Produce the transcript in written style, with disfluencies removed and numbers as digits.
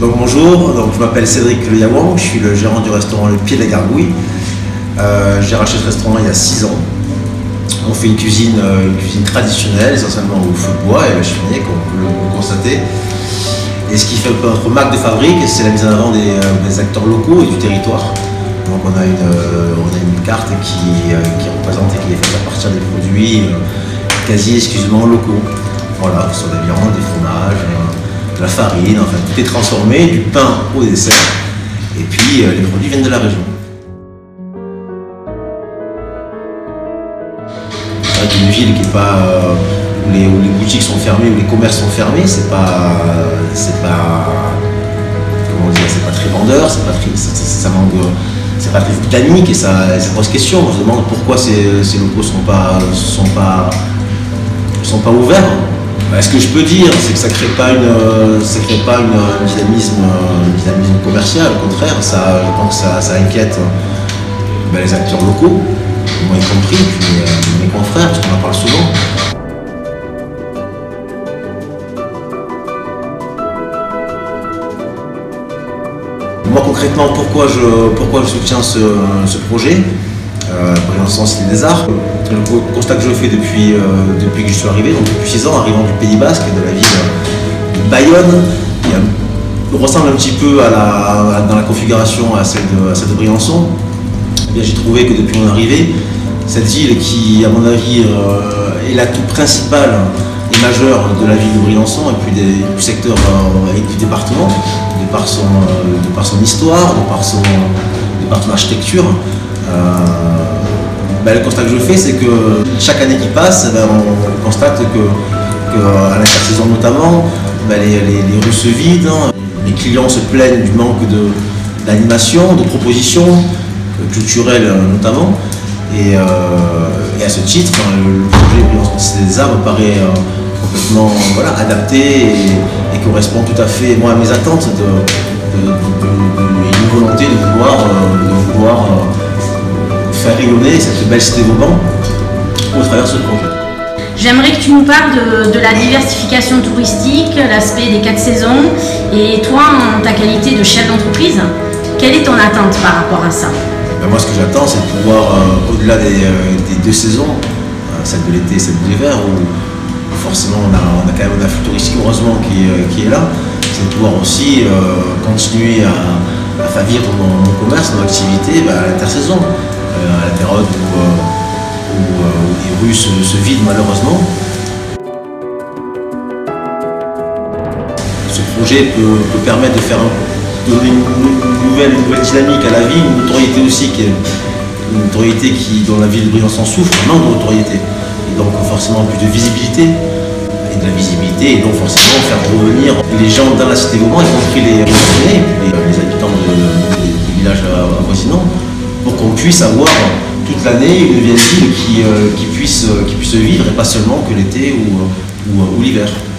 Donc bonjour, donc, je m'appelle Cédric Le Yaouanc, je suis le gérant du restaurant Le Pied de la Gargouille. J'ai racheté ce restaurant il y a 6 ans. On fait une cuisine traditionnelle, essentiellement au feu de bois et à la cheminée, comme vous le constatez. Et ce qui fait notre marque de fabrique, c'est la mise en avant des acteurs locaux et du territoire. Donc on a une carte qui représente et qui est faite à partir des produits quasi exclusivement locaux. Voilà, ce sont des viandes, des fromages, de la farine, enfin tout est transformé, du pain au dessert. Et puis les produits viennent de la région. Avec une ville qui est pas, où les boutiques sont fermées, où les commerces sont fermés, c'est pas très vendeur, ça manque, c'est pas très dynamique et ça pose question. On se demande pourquoi ces locaux sont pas ouverts. Ben, ce que je peux dire, c'est que ça crée pas un dynamisme commercial. Au contraire, je pense que ça inquiète les acteurs locaux, moi y compris, puis mes confrères, parce qu'on en parle souvent. Moi concrètement, pourquoi je soutiens ce projet, Briançon, Cité des Arts. Le constat que je fais depuis que je suis arrivé, donc depuis 6 ans, arrivant du Pays Basque, de la ville de Bayonne, qui ressemble un petit peu dans la configuration à celle de Briançon. J'ai trouvé que depuis mon arrivée, cette île qui, à mon avis, est l'atout principal et majeur de la ville de Briançon et puis du secteur et du département, de par son histoire, de par son architecture. Le constat que je fais, c'est que chaque année qui passe, on constate qu'à l'intersaison notamment, les rues se vident, hein, les clients se plaignent du manque d'animation, de propositions, culturelles notamment. Et à ce titre, le projet Cité des Arts me paraît complètement adapté et correspond tout à fait à mes attentes et une volonté de vouloir faire rayonner cette belle cité d'Auban au travers de ce projet. J'aimerais que tu nous parles de la diversification touristique, l'aspect des 4 saisons et toi, en ta qualité de chef d'entreprise, quelle est ton attente par rapport à ça? Moi, ce que j'attends, c'est de pouvoir, au-delà des 2 saisons, celle de l'été et celle de l'hiver, où forcément on a quand même un afflux touristique, heureusement, qui est là, c'est de pouvoir aussi continuer à faire vivre mon commerce, mon activité à l'intersaison, à la période où les rues se vident malheureusement. Ce projet peut permettre de faire une nouvelle dynamique à la ville, une notoriété aussi, dont la ville de Briançon souffre, un manque de notoriété. Et donc forcément plus de visibilité, et de la visibilité, et donc forcément faire revenir les gens dans la cité d'Auban, y compris les habitants des villages avoisinants, pour qu'on puisse avoir toute l'année une ville qui puisse se vivre, et pas seulement que l'été ou l'hiver.